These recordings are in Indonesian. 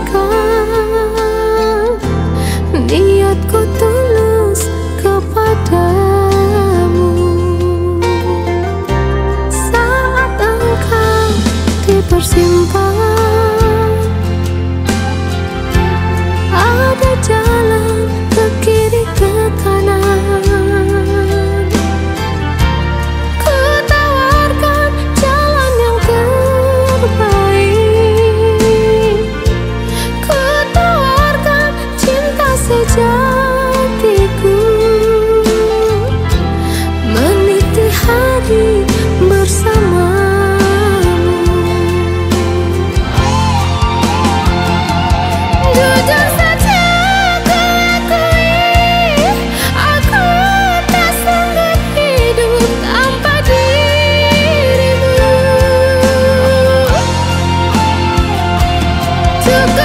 Bukankah niatku tulus kepadamu saat engkau di persimpangan? Ada jalan ke kiri ke kanan, sejatiku meniti hari bersamamu. Jujur saja aku akui, aku tak sanggup hidup tanpa dirimu. Cukup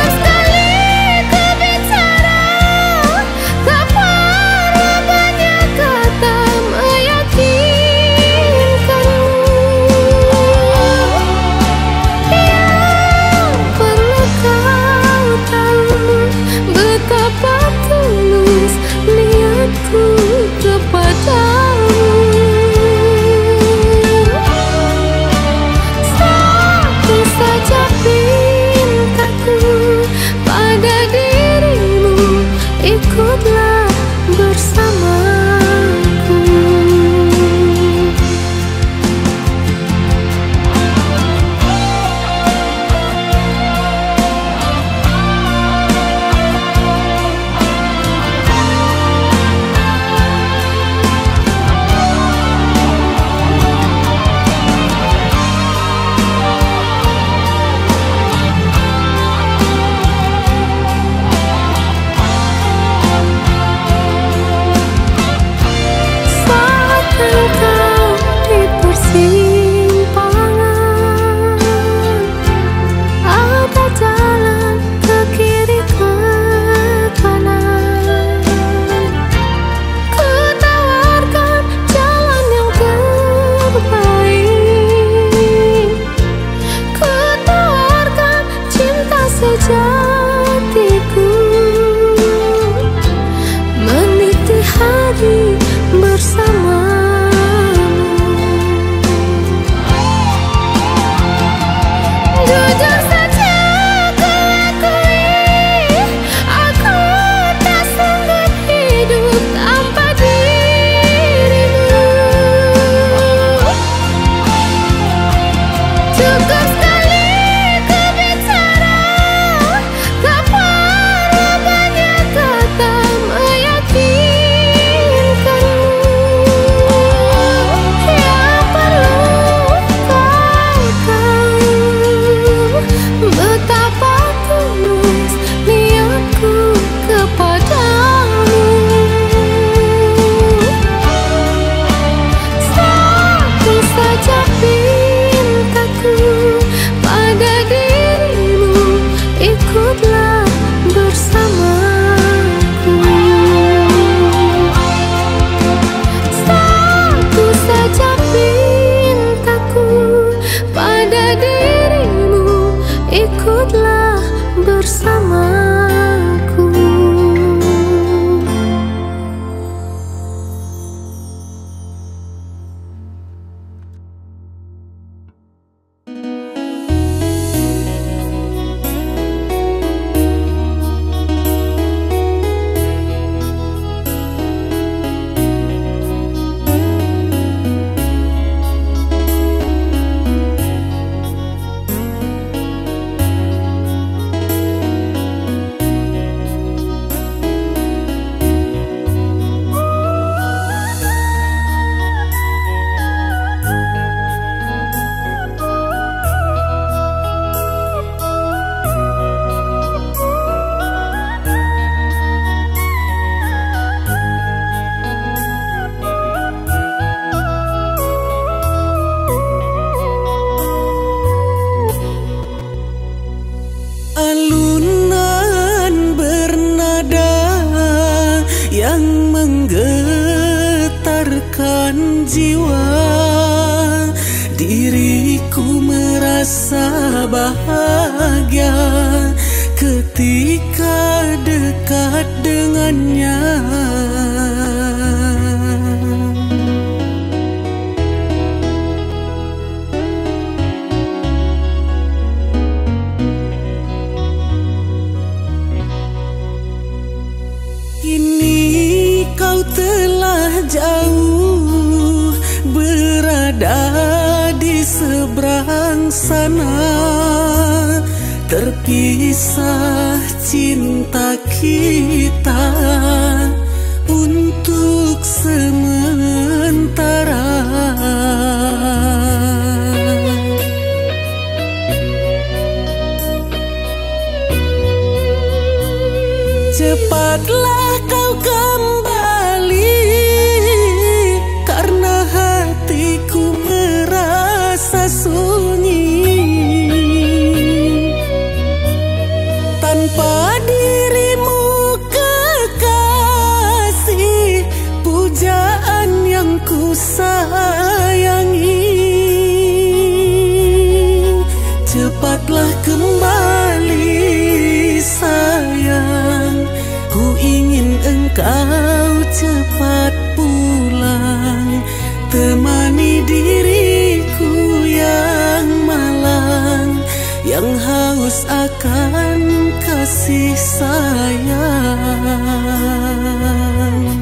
ikutlah bersamaku. Sejatiku meniti hari bersamamu. Jujur saja aku akui, aku tak sanggup hidup tanpa dirimu. Cukup sekali ku bicara, ikutlah bersamaku. Satu saja pintaku pada dirimu, ikutlah bersamaku. Diriku merasa bahagia ketika dekat dengannya, ini kau telah jauh berada di seberang sana. Terpisah cinta kita untuk sementara. Cepatlah kau kembali, karena hatiku merasa sunyi. Tanpa dirimu kekasih, pujaan yang ku sayangi. Cepatlah kembali sayang, ku ingin engkau cepat pulang. Temani diriku yang malang, yang haus akan kasih sayang.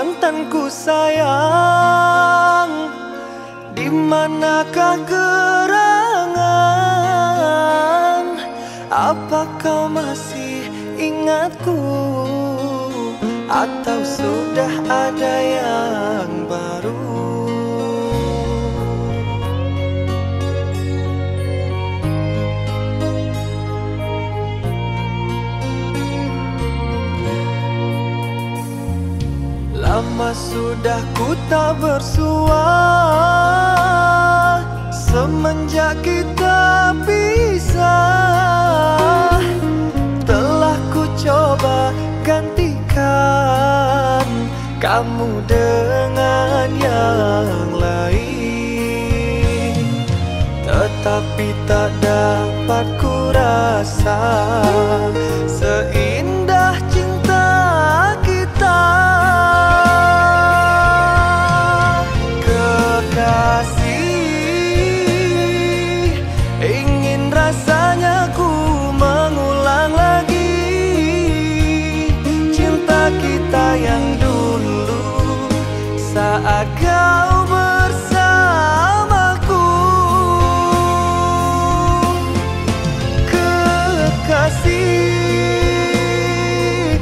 mantanku sayang, di manakah gerangan? Apakah masih ingatku, atau sudah ada yang baru? Lama sudah ku tak bersua, semenjak kita pisah. Telah ku coba gantikan kamu dengan yang lain, tetapi tak dapat ku rasa seindah cinta kita. Ingin rasanya ku mengulang lagi cinta kita yang dulu saat kau bersamaku. Kekasih,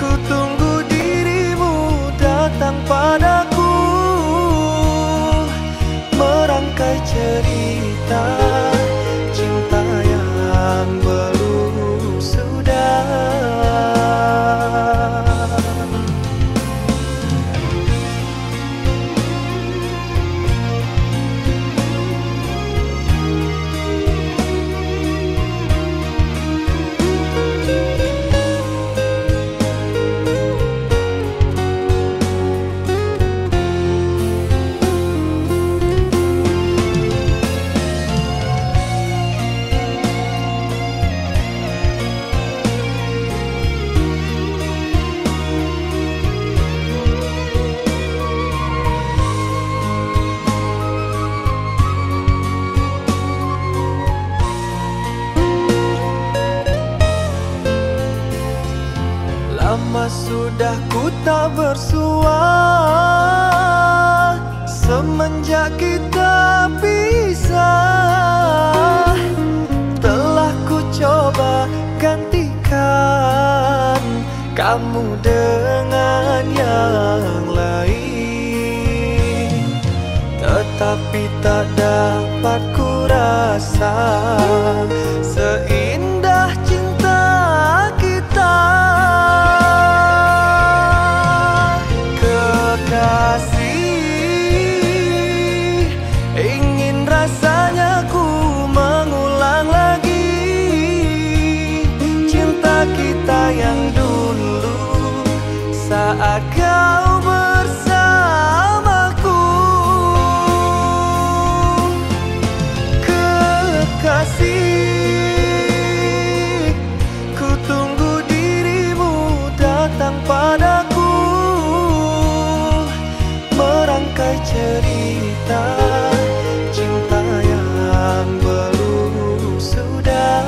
ku tunggu dirimu datang padaku, merangkai cerita cinta yang belum sudah. Sudah ku tak bersua, semenjak kita pisah. Telah ku coba gantikan kamu dengan yang lain, tetapi tak dapat ku rasa seindah cinta kita. Kasih, ingin rasanya ku mengulang lagi cinta kita yang dulu saat kau bersamaku. Kekasih, ku tunggu dirimu datang padaku, merangkai cerita cinta yang belum sudah.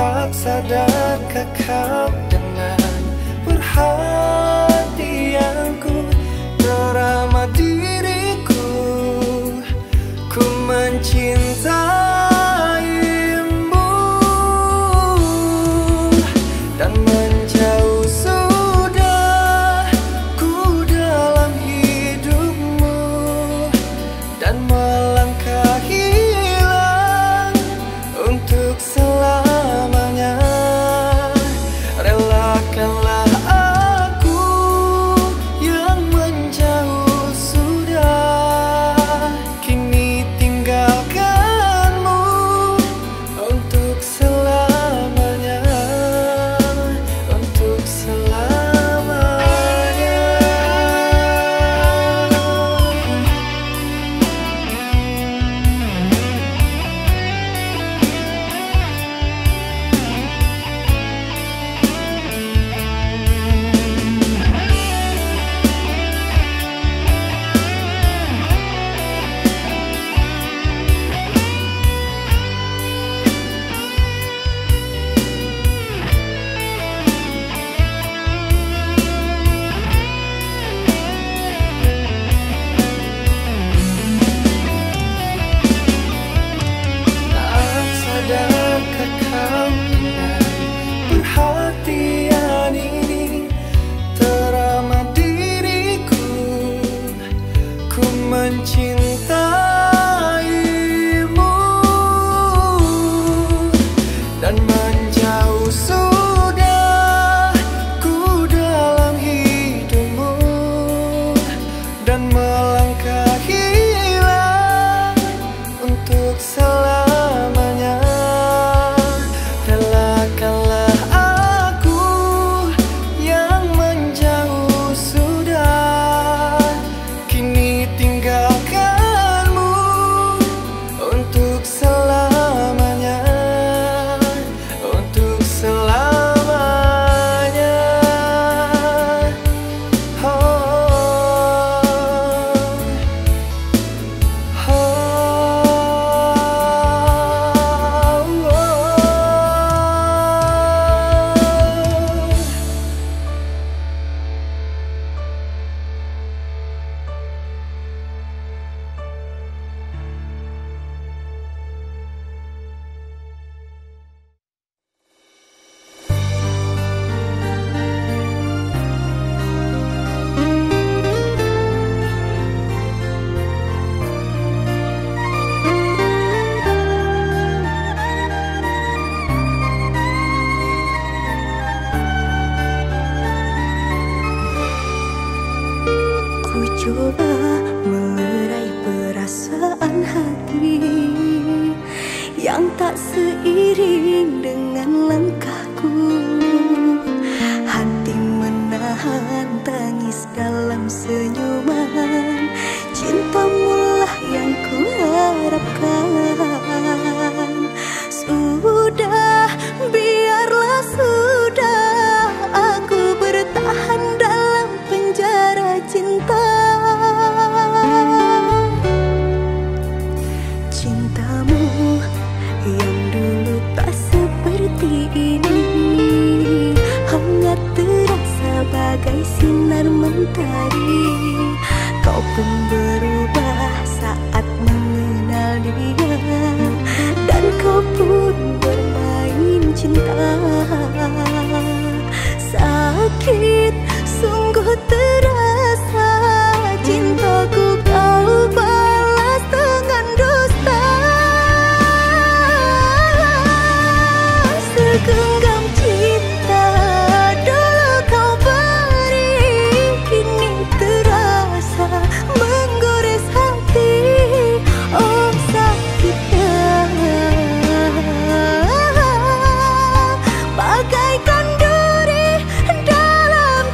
Tak sadarkah kau dengan perhatianku terama diriku, ku mencintaimu dan menjauh sudah ku dalam hidupmu dan melangkah hilang untuk selamanya. Mencintaimu dan menjauh sudah ku dalam hidupmu dan melangkah hilang untuk selamanya. Relakanlah aku yang menjauh sudah, kini tinggal seiring dengan langkahku. Hati menahan tangis dalam senyuman, cintamulah yang ku harapkan. Sudah, biarlah sudah, aku bertahan dalam penjara cinta. Bagai sinar mentari, kau pun berubah saat mengenal dia, dan kau pun bermain cinta. Sakit sungguh terasa, cintaku kau balas dengan dusta. Segenggam cinta bagaikan duri dalam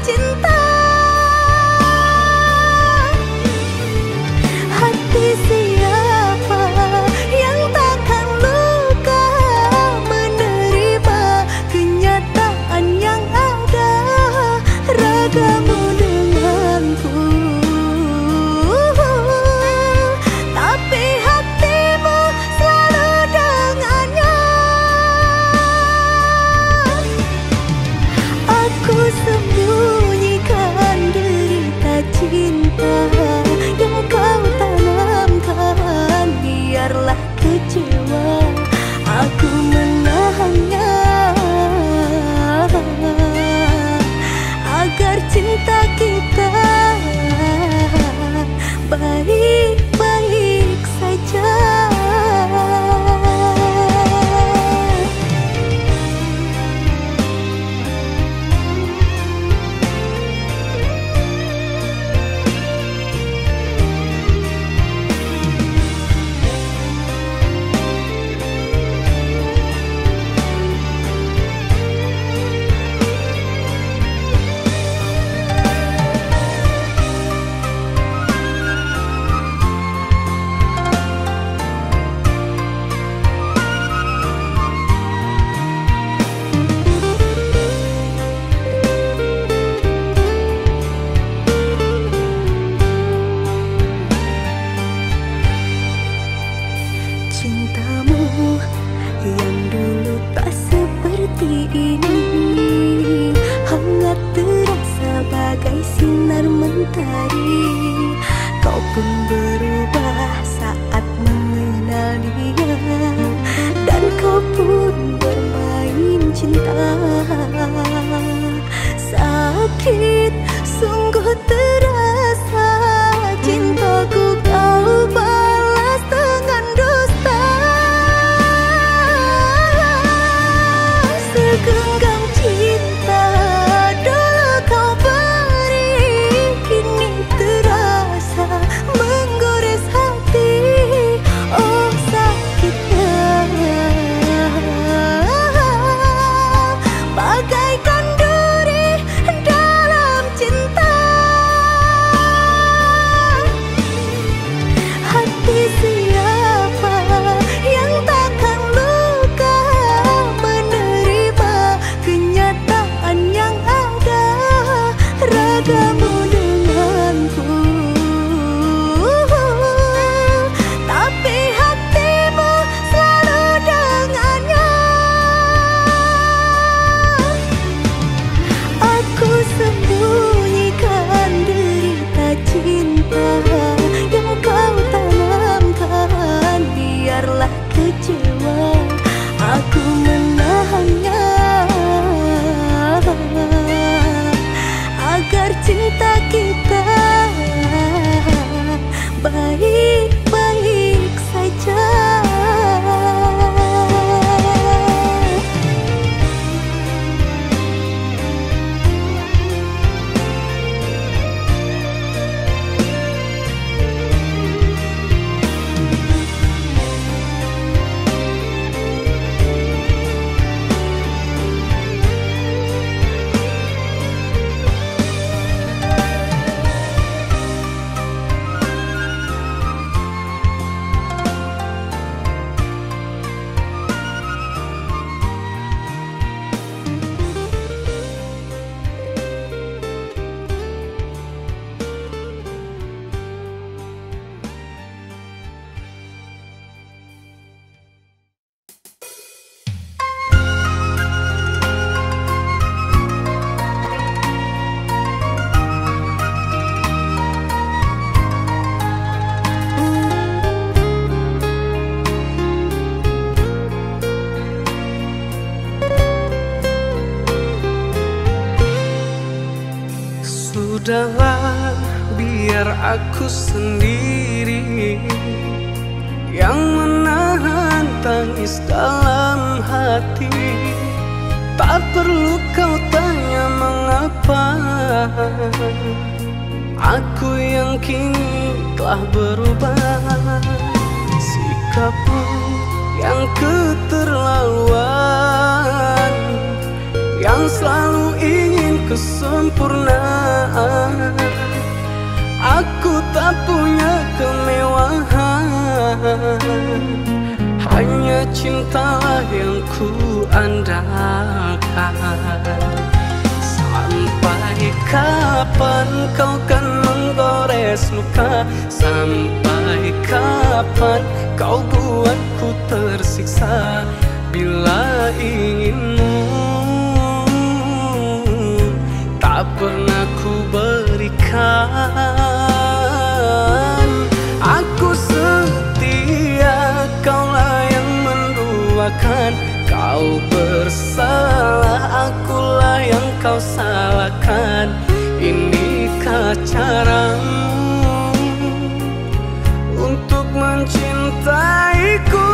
sinar mentari. Kau pun berubah saat mengenal dia, dan kau pun bermain cinta. Sakit sungguh terasa, cintaku kau balas dengan dusta. Segenggam cinta dulu kau beri, kini terasa menggores hati. Oh sakitnya, bagaikan duri dalam cinta. Hati siapa yang takkan luka menerima kenyataan yang ada. Ragamu denganku, tapi hatimu selalu dengannya. Aku sembunyikan derita cinta yang kau tanamkan, biarlah kecewa aku menahannya, agar cinta kita baik-baik saja. Sudahlah, biar aku sendiri yang menahan tangis dalam hati. Tak perlu kau tanya mengapa, aku yang kini telah berubah. Sikapmu yang keterlaluan, yang selalu ingin kesempurnaan. Aku tak punya kemewahan, hanya cintalah yang kuandalkan. Sampai kapan kau kan menggores luka, sampai kapan kau buatku tersiksa. Bila inginmu tak pernah ku berikan, aku setia, kaulah yang menduakan. Kau bersalah, akulah yang kau salahkan. Inikah caramu untuk mencintaiku?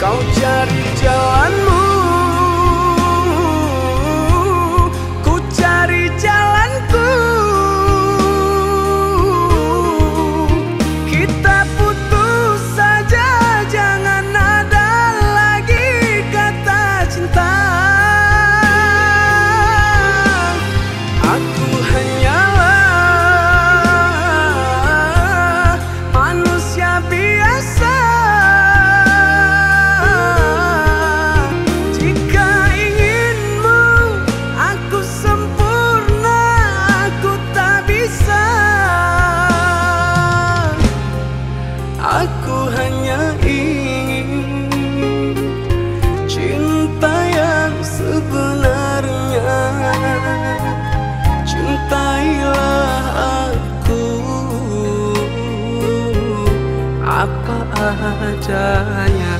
Kau cari jalanmu, cinta yang sebenarnya. wajahnya.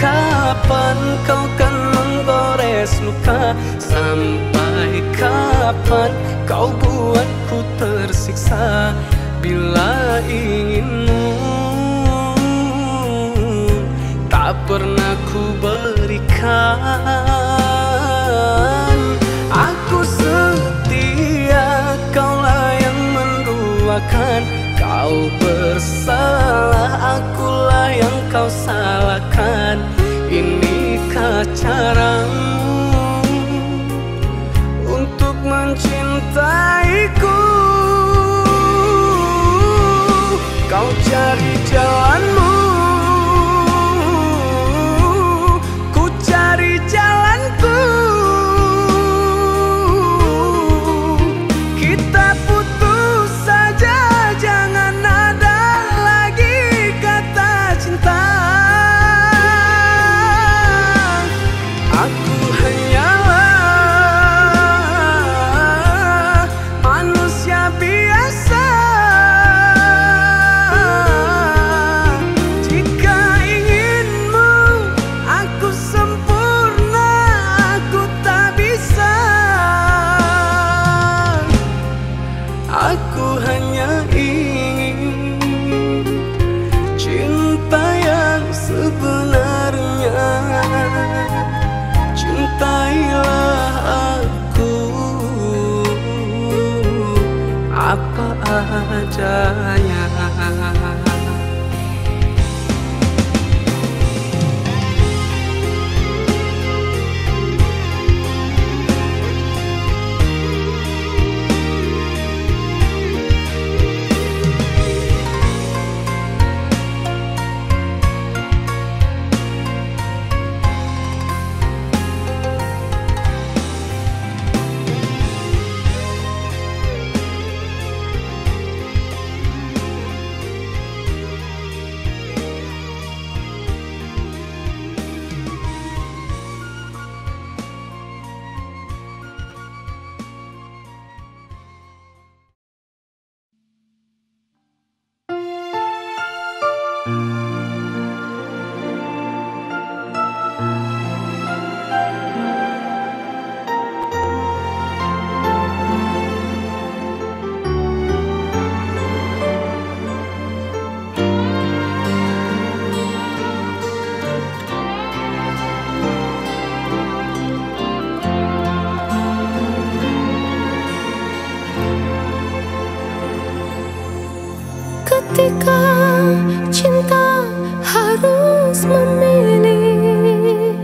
Kapan kau kan menggores luka? Sampai kapan kau buatku tersiksa? Bila inginmu tak pernah ku berikan. Aku setia, kaulah yang menduakan. Kau bersalah, akulah yang kau salahkan. Inikah caramu untuk mencintaiku? Kau cari jalanmu, ku cari jalanku. Kita putus saja, jangan ada lagi kata cinta. Apa adanya. Ketika cinta harus memilih,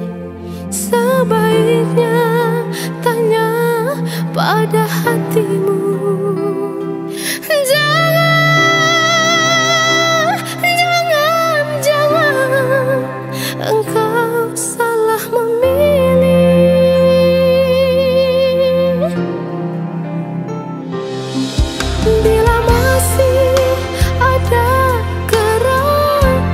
sebaiknya tanya pada hatimu. Jangan engkau salah memilih. Bila masih ada keran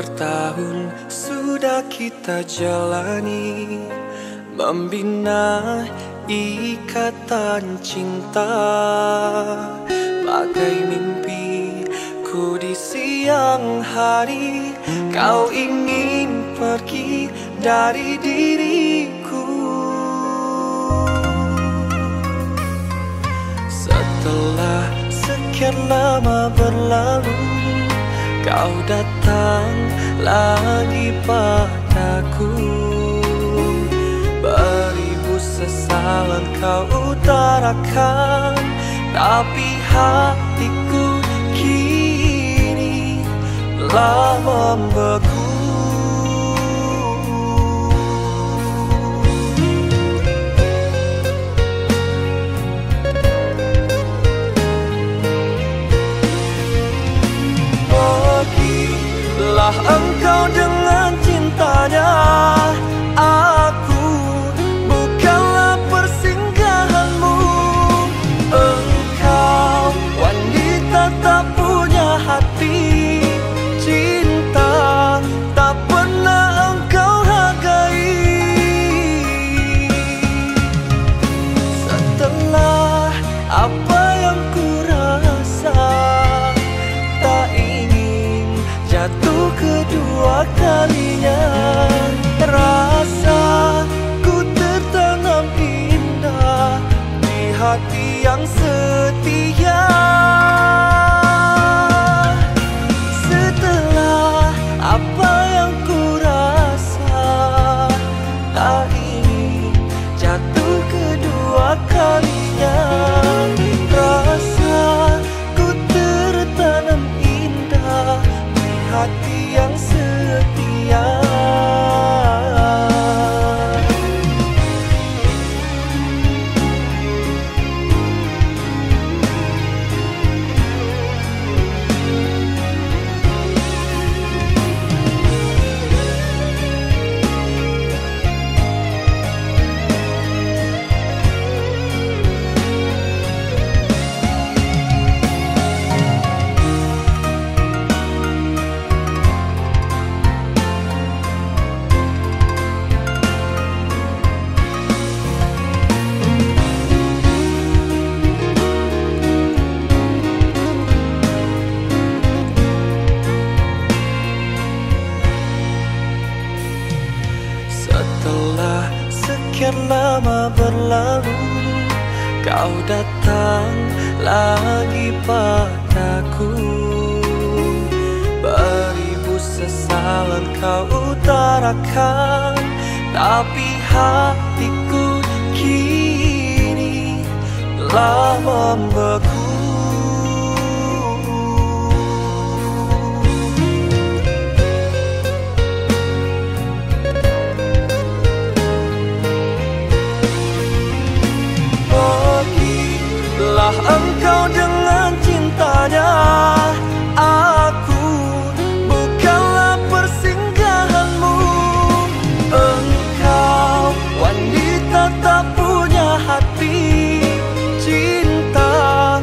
bertahun sudah kita jalani, membina ikatan cinta. Bagai mimpiku di siang hari, kau ingin pergi dari diriku. Setelah sekian lama berlalu, kau datang lagi padaku. Beribu sesalan kau utarakan, tapi hatiku kini telah membeku. Engkau dengan cintanya, aku bukanlah persinggahanmu. Engkau wanita tak punya hati, cinta tak pernah engkau hargai. Setelah apa yang ku rasa, tak ingin jatuh kedua kalinya. Rasa ku tertanam indah di hati yang setia. Setelah apa yang ku rasa, tak ingin jatuh kedua kalinya. Rasa ku tertanam indah di hati yang setia. Lama berlalu, kau datang lagi padaku. Beribu sesalan kau utarakan, tapi hatiku kini telah membeku. Engkau dengan cintanya, aku bukanlah persinggahanmu. Engkau wanita tak punya hati, cinta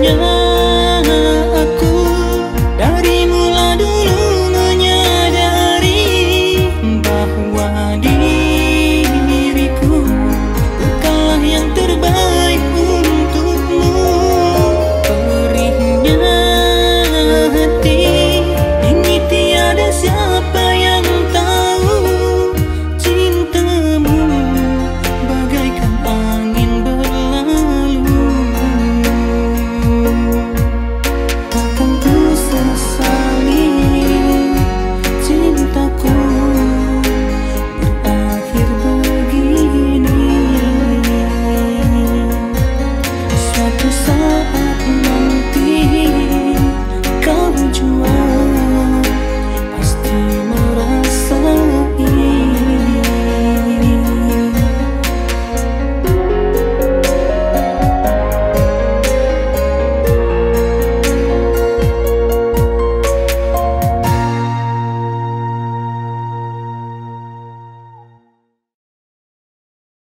Yeah.